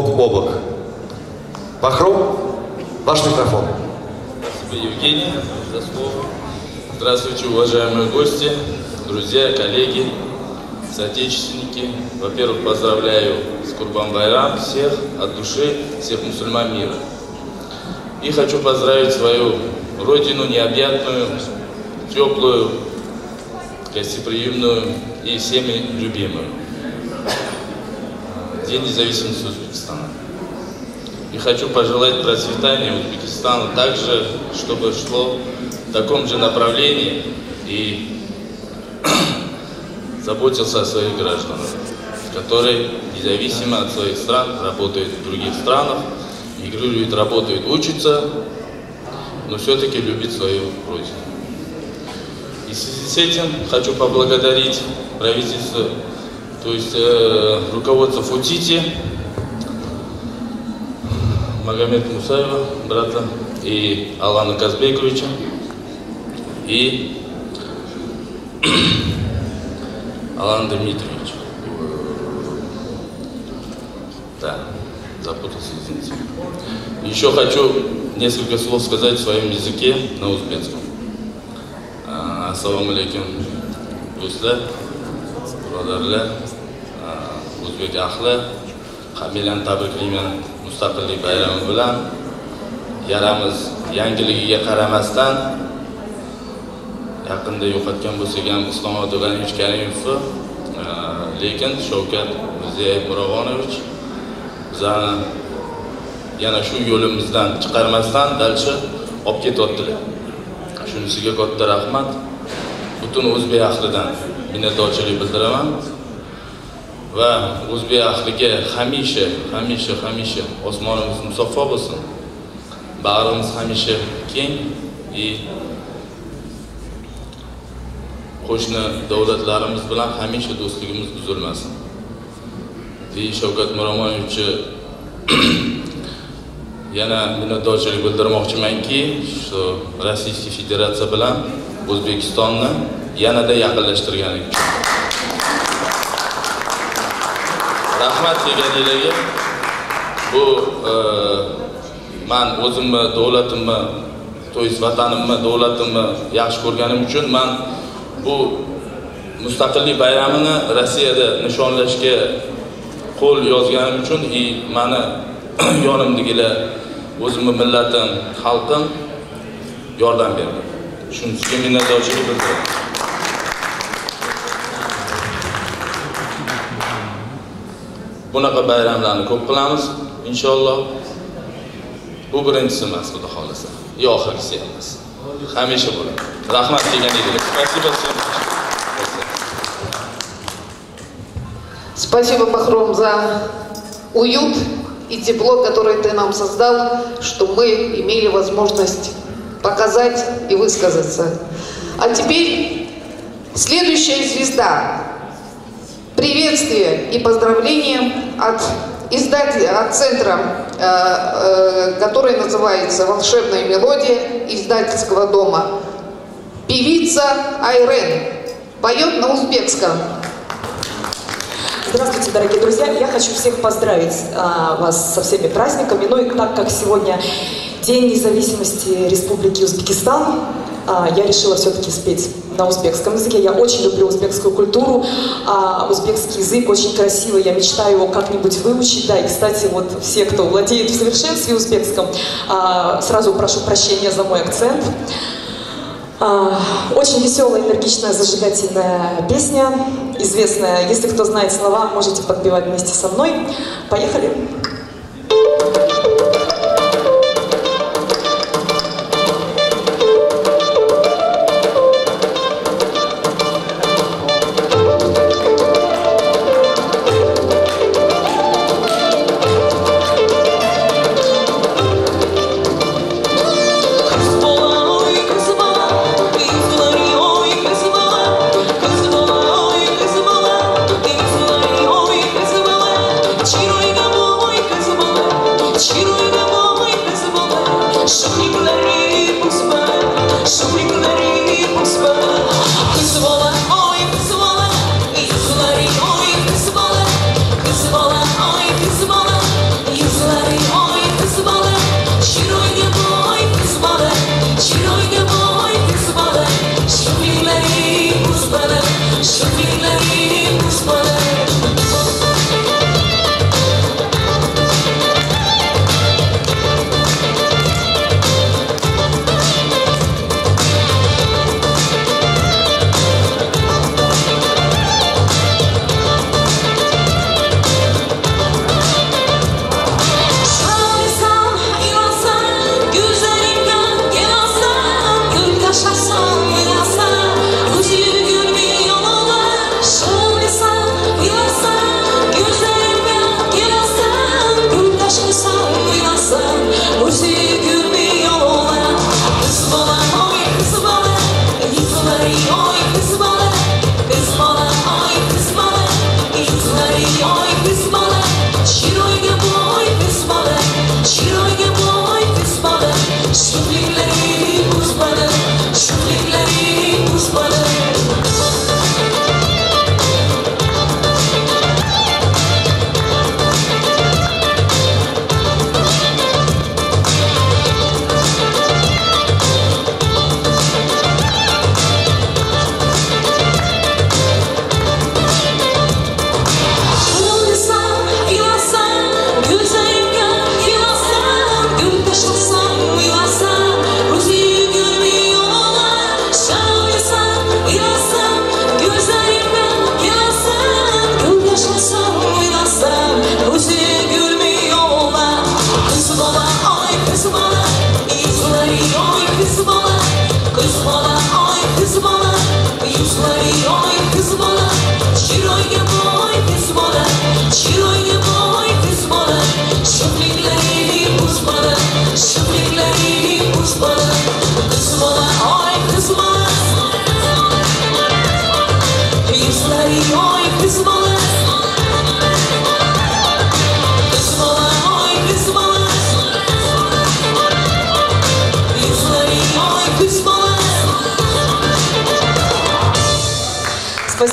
бок о бок. Бахром, ваш микрофон. Спасибо, Евгений, за слово. Здравствуйте, уважаемые гости, друзья, коллеги, соотечественники. Во-первых, поздравляю с Курбан-Байрам всех от души, всех мусульман мира. И хочу поздравить свою родину необъятную, теплую, гостеприимную и всеми любимую. День независимости Узбекистана. И хочу пожелать процветания Узбекистану также, чтобы шло в таком же направлении и заботился о своих гражданах, которые независимо от своих стран работают в других странах, играют, работают, учатся, но все-таки любят свою родину. И в связи с этим хочу поблагодарить правительство, то есть руководство Футити Магомед Мусаева, брата, и Алана Казбековича, и Алан Дмитриевич. Да, запутался, извините. Еще хочу несколько слов сказать в своем языке на узбекском. Ассаламу алейкум, дусля, бродерля, узбек ахла, хамилян табриклимен, мустакли байрам билан, ярамыз янгилигиге карамастан, Hakkında yo'qotgan bo'lsak, Islom O'tganish Karimovni, lekin Shavkat Mirziyoyev Muravonovich bizani yana shu yo'limizdan chiqarmasdan dalchi olib ketyaptilar. Shunisiga katta rahmat. Butun o'zbek ahlidan minnatdorchilik bildiraman va o'zbek ahliga hamisha osmonimiz musaffo bo'lsin. Bag'rimiz hamisha keng va qo'shni davlatlarimiz bilan hamisha do'stligimiz buzilmasin. Deydi Shavkat Miromonovich, yana minnatdorchilik bildirmoqchimanki, shu Rossiya Federatsiya bilan O'zbekistonni yanada yaqinlashtirgani uchun. Rahmat deganingizga. Bu men o'zimni, davlatimni, to'yis vatanimni, davlatimni yaxshi ko'rganim uchun men bu mustaqillik bayramini Rossiyada nishonlashga qo'l yozganim uchun i meni yonimdagilar, o'zimning millatim, xalqim yordam berdi. Shunisiga minnatdorchilik bildiraman. Bunaqa bayramlarni ko'p qilamiz inshaalloh. Bu birinchisi emas, xudo xolasa. Yo, oxirgisi emas. Hamisha bo'ladi. Rahmat deganingizga. Спасибо всем. Спасибо, Бахром, за уют и тепло, которое ты нам создал, что мы имели возможность показать и высказаться. А теперь следующая звезда. Приветствие и поздравления от издателя, от центра, который называется «Волшебная мелодия» издательского дома. Певица Айрен поет на узбекском. Здравствуйте, дорогие друзья! Я хочу всех поздравить вас со всеми праздниками. Ну и так как сегодня День независимости Республики Узбекистан, я решила все-таки спеть на узбекском языке. Я очень люблю узбекскую культуру, узбекский язык очень красивый, я мечтаю его как-нибудь выучить. Да, и, кстати, вот все, кто владеет в совершенстве узбекском, сразу прошу прощения за мой акцент. Очень веселая, энергичная, зажигательная песня, известная. Если кто знает слова, можете подпевать вместе со мной. Поехали! She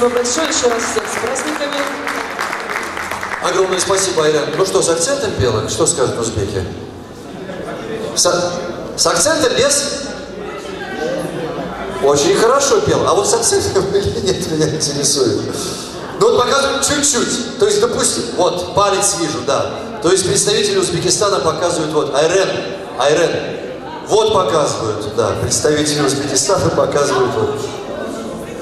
Спасибо большое. Еще раз всех с праздниками. Огромное спасибо, Айрен. Ну что, с акцентом пела? Что скажут узбеки? С акцентом без? Очень хорошо пела. А вот с акцентом или нет, меня интересует. Ну вот показывают чуть-чуть. То есть, допустим, вот, палец вижу, да. То есть представители Узбекистана показывают вот, Айрен. Вот показывают, да, представители Узбекистана показывают вот.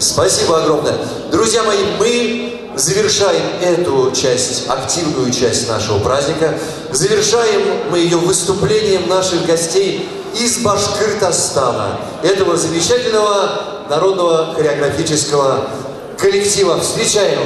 Спасибо огромное. Друзья мои, мы завершаем эту часть, активную часть нашего праздника. Завершаем мы ее выступлением наших гостей из Башкортостана, этого замечательного народного хореографического коллектива. Встречаем!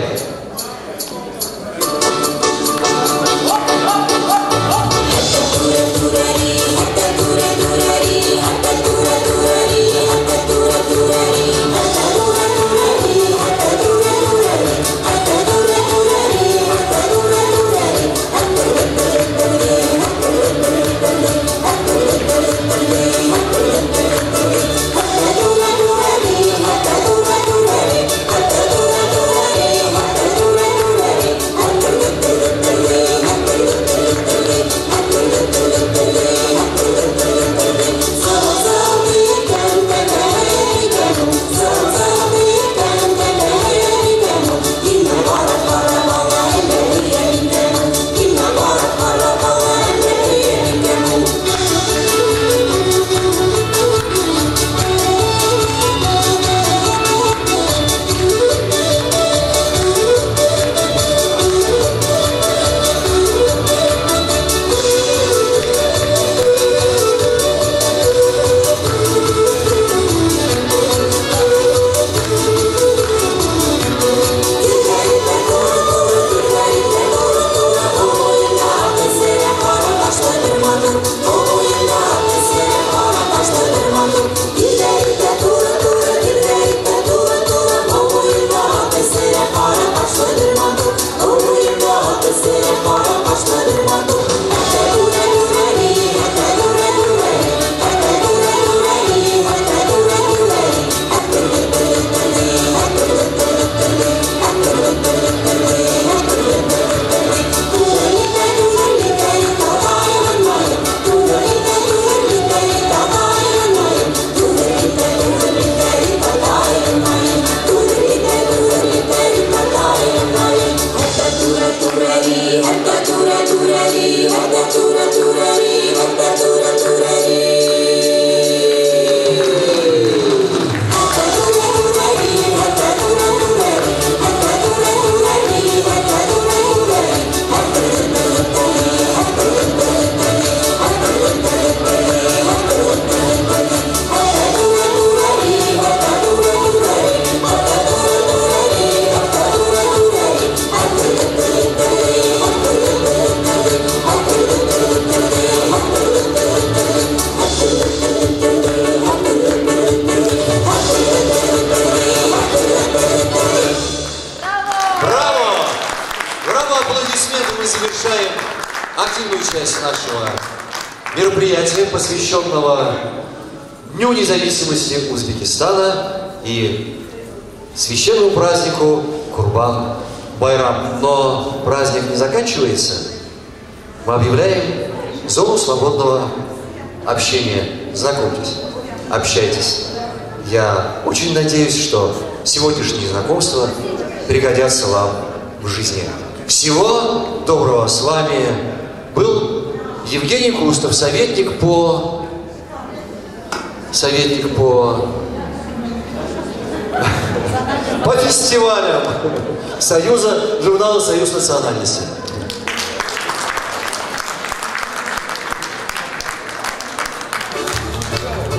Курбан-Байрам. Но праздник не заканчивается. Мы объявляем зону свободного общения. Знакомьтесь, общайтесь. Я очень надеюсь, что сегодняшние знакомства пригодятся вам в жизни. Всего доброго. С вами был Евгений Кустов, советник по фестивалям Союза, журнала «Союз национальности».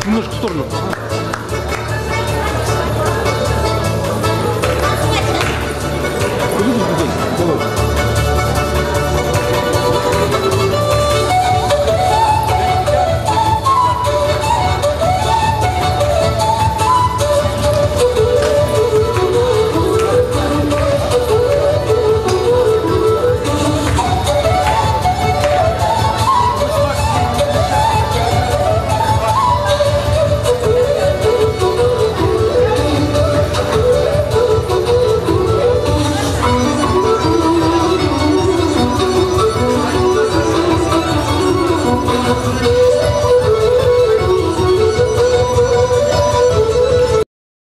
Немножко в сторону.